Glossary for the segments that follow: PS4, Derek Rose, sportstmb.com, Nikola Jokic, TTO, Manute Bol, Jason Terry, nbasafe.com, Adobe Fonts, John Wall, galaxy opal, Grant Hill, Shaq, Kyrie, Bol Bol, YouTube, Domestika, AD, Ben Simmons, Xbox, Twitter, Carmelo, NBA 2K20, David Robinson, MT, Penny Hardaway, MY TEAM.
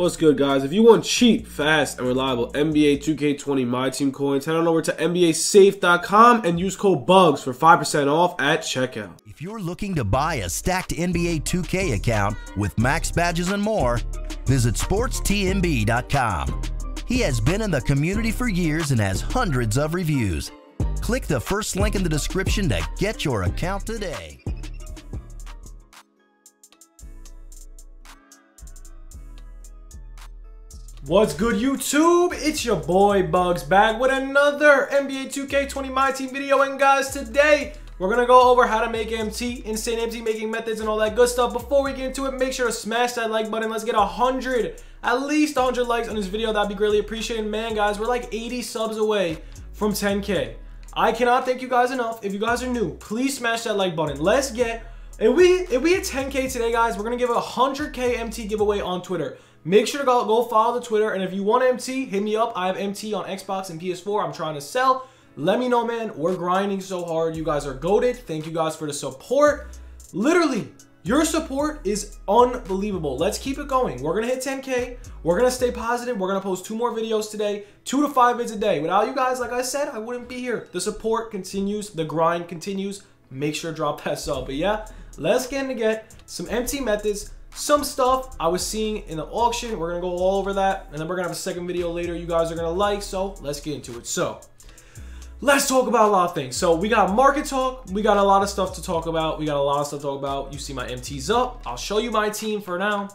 What's good, guys? If you want cheap, fast, and reliable NBA 2K20 My Team coins, head on over to nbasafe.com and use code BUGS for 5% off at checkout. If you're looking to buy a stacked NBA 2K account with max badges and more, visit sportstmb.com. He has been in the community for years and has hundreds of reviews. Click the first link in the description to get your account today. What's good, YouTube? It's your boy Bugs back with another NBA 2K20 My Team video. And guys, today we're gonna go over how to make MT, insane MT making methods, and all that good stuff. Before we get into it, make sure to smash that like button. Let's get 100, at least 100 likes on this video. That'd be greatly appreciated. Man, guys, we're like 80 subs away from 10K. I cannot thank you guys enough. If you guys are new, please smash that like button. Let's get, if we hit 10K today, guys, we're gonna give a 100K MT giveaway on Twitter. Make sure to go follow the Twitter, and if you want MT, hit me up. I have MT on Xbox and PS4. I'm trying to sell. Let me know, man. We're grinding so hard. You guys are goated. Thank you guys for the support. Literally, your support is unbelievable. Let's keep it going. We're going to hit 10K. We're going to stay positive. We're going to post 2 more videos today, 2 to 5 vids a day. Without you guys, like I said, I wouldn't be here. The support continues. The grind continues. Make sure to drop that sub. But yeah, let's get into some MT methods. Some stuff I was seeing in the auction, we're gonna go all over that, and then we're gonna have a second video later you guys are gonna like, so let's get into it. So let's talk about a lot of things. So we got market talk, we got a lot of stuff to talk about, you see my MTs up, I'll show you my team. For now,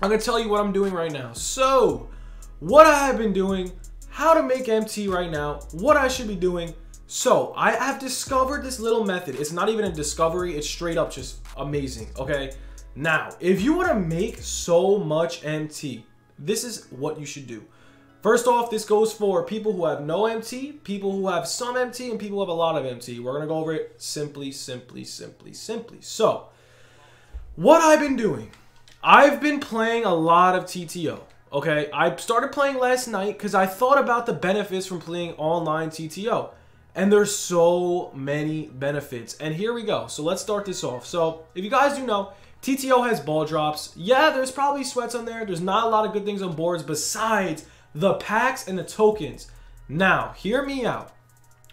I'm gonna tell you what I'm doing right now. So what I have been doing, how to make MT right now, what I should be doing. So I have discovered this little method. It's not even a discovery, it's straight up just amazing. Okay, now if you want to make so much MT, this is what you should do. First off, this goes for people who have no MT, people who have some MT, and people who have a lot of MT. We're gonna go over it simply. So what I've been doing, I've been playing a lot of TTO. Okay, I started playing last night because I thought about the benefits from playing online TTO, and there's so many benefits, and here we go. So let's start this off. So if you guys do know, TTO has ball drops. Yeah, there's probably sweats on there. There's not a lot of good things on boards besides the packs and the tokens. Now, hear me out.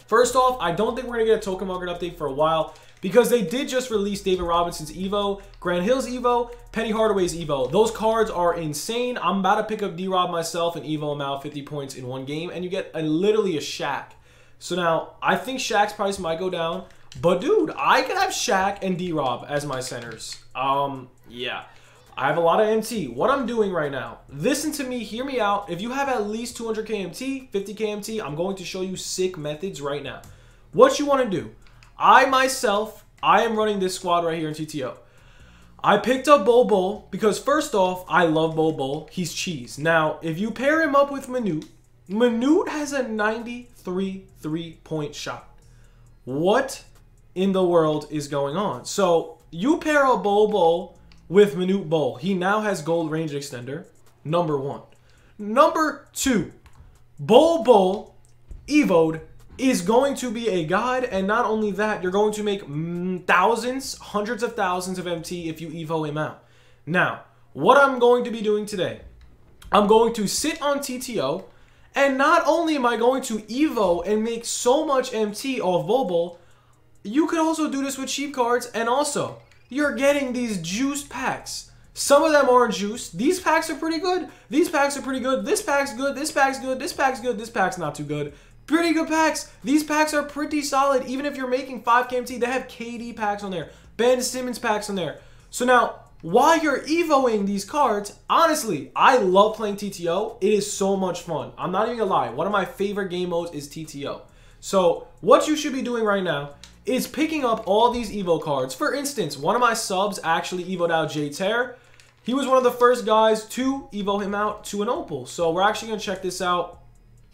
First off, I don't think we're going to get a token market update for a while because they did just release David Robinson's Evo, Grant Hill's Evo, Penny Hardaway's Evo. Those cards are insane. I'm about to pick up D-Rob myself and Evo him out 50 points in one game, and you get literally a Shaq. So now, I think Shaq's price might go down. But dude, I could have Shaq and D-Rob as my centers. Yeah, I have a lot of MT. What I'm doing right now, listen to me, hear me out. If you have at least 200k MT, 50k MT, I'm going to show you sick methods right now. What you want to do, I am running this squad right here in TTO. I picked up Bol Bol because first off, I love Bol Bol. He's cheese. Now, if you pair him up with Manute, Manute has a 93 3-point shot. What in the world is going on? So you pair a Bol Bol with Manute Bol. He now has gold range extender, number 1. Number 2, Bol Bol Evo'd is going to be a god, and not only that, you're going to make thousands, hundreds of thousands of MT if you Evo him out. Now, what I'm going to be doing today, I'm going to sit on TTO, and not only am I going to Evo and make so much MT off Bol Bol, you could also do this with cheap cards, and also you're getting these juiced packs. Some of them aren't juiced. These packs are pretty good. These packs are pretty good. This pack's good. This pack's good. This pack's good. This pack's not too good. Pretty good packs. These packs are pretty solid. Even if you're making 5k MT, they have KD packs on there. Ben Simmons packs on there. So now, while you're Evoing these cards, honestly, I love playing TTO. It is so much fun. I'm not even gonna lie. One of my favorite game modes is TTO. So what you should be doing right now is picking up all these Evo cards. For instance, one of my subs actually Evo'd out Jason Terry. He was one of the first guys to Evo him out to an Opal. So we're actually going to check this out.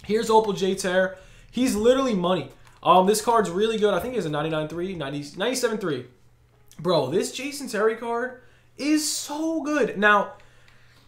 Here's Opal Jason Terry. He's literally money. This card's really good. I think it's a 99.3, 97.3. Bro, this Jason Terry card is so good. Now,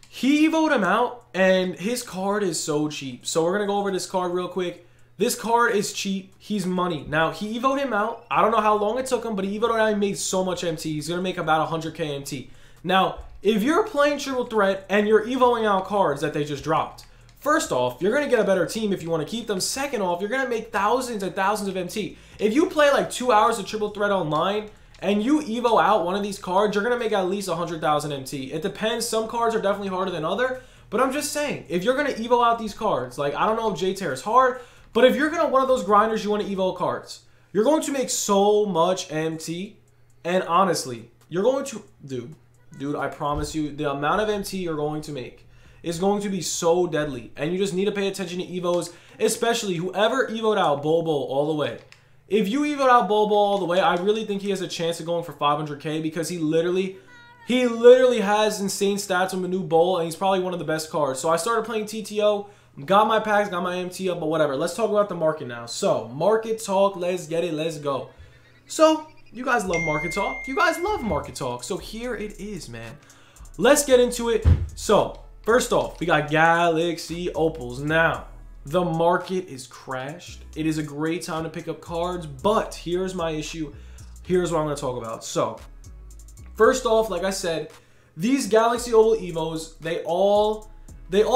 he Evo'd him out, and his card is so cheap. So we're going to go over this card real quick. This card is cheap. He's money. Now, he Evo'd him out. I don't know how long it took him, but he Evo'd him out and made so much MT. He's going to make about 100k MT. Now, If you're playing Triple Threat and you're evoing out cards that they just dropped, first off, you're going to get a better team if you want to keep them. Second off, you're going to make thousands and thousands of MT. If you play like 2 hours of Triple Threat online and you evo out one of these cards, you're going to make at least 100,000 MT. It depends. Some cards are definitely harder than other. But I'm just saying, if you're going to evo out these cards, like I don't know if J-Terra is hard, but if you're going to one of those grinders, you want to evo cards, you're going to make so much MT. And honestly, you're going to... Dude, I promise you, the amount of MT you're going to make is going to be so deadly. And you just need to pay attention to evos, especially whoever evoed out Bol Bol all the way. If you evoed out Bol Bol all the way, I really think he has a chance of going for 500K because he literally has insane stats on Manute Bol, and he's probably one of the best cards. So I started playing TTO, got my packs, got my MT up, but whatever. Let's talk about the market now. So, market talk, let's get it, let's go. So... you guys love market talk. You guys love market talk. So here it is, man. Let's get into it. So first off, we got Galaxy Opals. Now, the market is crashed. It is a great time to pick up cards, but here's my issue. Here's what I'm going to talk about. So first off, like I said, these Galaxy Opal Evos, they all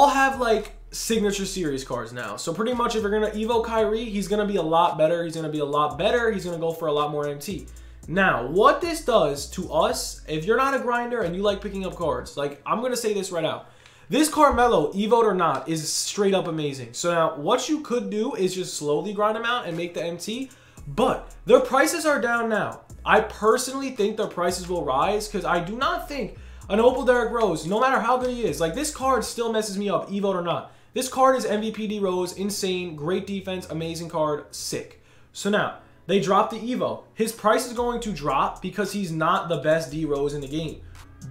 have like signature series cards now. So pretty much if you're going to evo Kyrie, he's going to be a lot better. He's going to be a lot better. He's going to go for a lot more MT. Now, what this does to us, if you're not a grinder and you like picking up cards, like I'm going to say this right out. This Carmelo, evoed or not, is straight up amazing. So now what you could do is just slowly grind them out and make the MT, but their prices are down now. I personally think their prices will rise because I do not think an Opal Derek Rose, no matter how good he is, like this card still messes me up, evoed or not. This card is MVP D Rose, insane, great defense, amazing card, sick. So now, they dropped the evo. His price is going to drop because he's not the best D Rose in the game.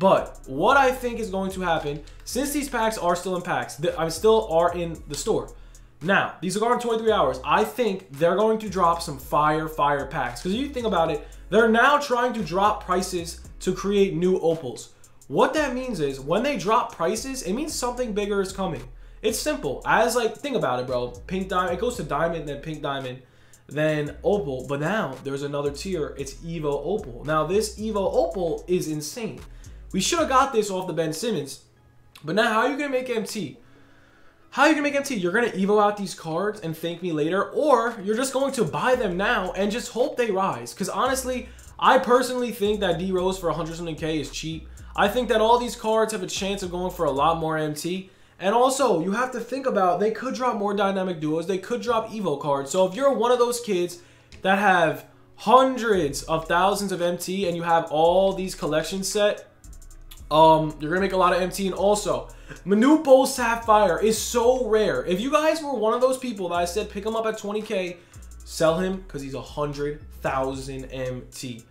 But what I think is going to happen, since these packs are still in packs, I still are in the store. Now, these are going 23 hours. I think they're going to drop some fire packs. Because if you think about it, they're now trying to drop prices to create new opals. What that means is when they drop prices, it means something bigger is coming. It's simple. As like, think about it, bro. Pink diamond, it goes to diamond, then pink diamond, then opal. But now there's another tier. It's evo opal. Now this evo opal is insane. We should have got this off the Ben Simmons. But now how are you gonna make MT? How are you gonna make MT? You're gonna evo out these cards and thank me later, or you're just going to buy them now and just hope they rise. Because honestly, I personally think that D Rose for 100-something K is cheap. I think that all these cards have a chance of going for a lot more MT. And also, you have to think about, they could drop more dynamic duos. They could drop evo cards. So if you're one of those kids that have hundreds of thousands of MT and you have all these collections set, you're going to make a lot of MT. And also, Manute Bol Sapphire is so rare. If you guys were one of those people that I said pick him up at 20K, sell him because he's 100,000 MT.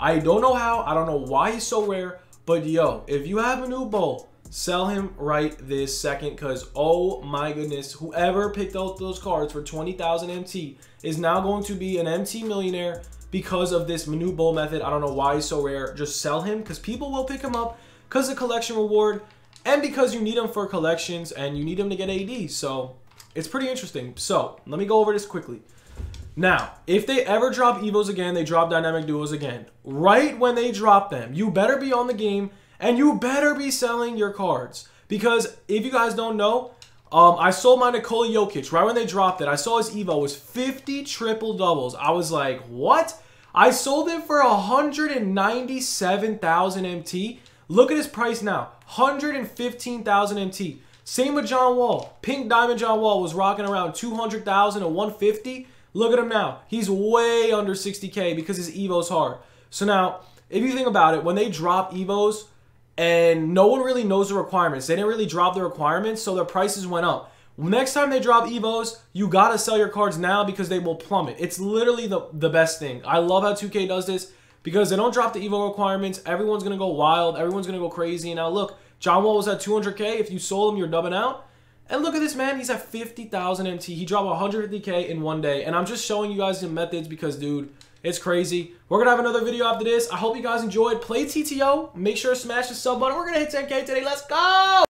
I don't know how. I don't know why he's so rare. But yo, if you have Manute Bol, sell him right this second because oh my goodness, whoever picked up those cards for 20,000 MT is now going to be an MT millionaire because of this Manute Bol method. I don't know why he's so rare. Just sell him because people will pick him up because of collection reward and because you need him for collections and you need him to get AD. So it's pretty interesting. So let me go over this quickly. Now, if they ever drop evos again, they drop dynamic duos again. Right when they drop them, you better be on the game. And you better be selling your cards. Because if you guys don't know, I sold my Nikola Jokic right when they dropped it. I saw his evo was 50 triple doubles. I was like, what? I sold him for 197,000 MT. Look at his price now. 115,000 MT. Same with John Wall. Pink Diamond John Wall was rocking around 200,000 to 150. Look at him now. He's way under 60K because his evo's hard. So now, if you think about it, when they drop evos... and no one really knows the requirements. They didn't really drop the requirements, so their prices went up. Next time they drop evos, you gotta sell your cards now because they will plummet. It's literally the best thing. I love how 2K does this because they don't drop the evo requirements. Everyone's gonna go wild. Everyone's gonna go crazy. And now look, John Wall was at 200K. If you sold him, you're dubbing out. And look at this man. He's at 50,000 MT. He dropped 150K in one day. And I'm just showing you guys the methods because, dude, it's crazy. We're going to have another video after this. I hope you guys enjoyed. Play TTO. Make sure to smash the sub button. We're going to hit 10K today. Let's go!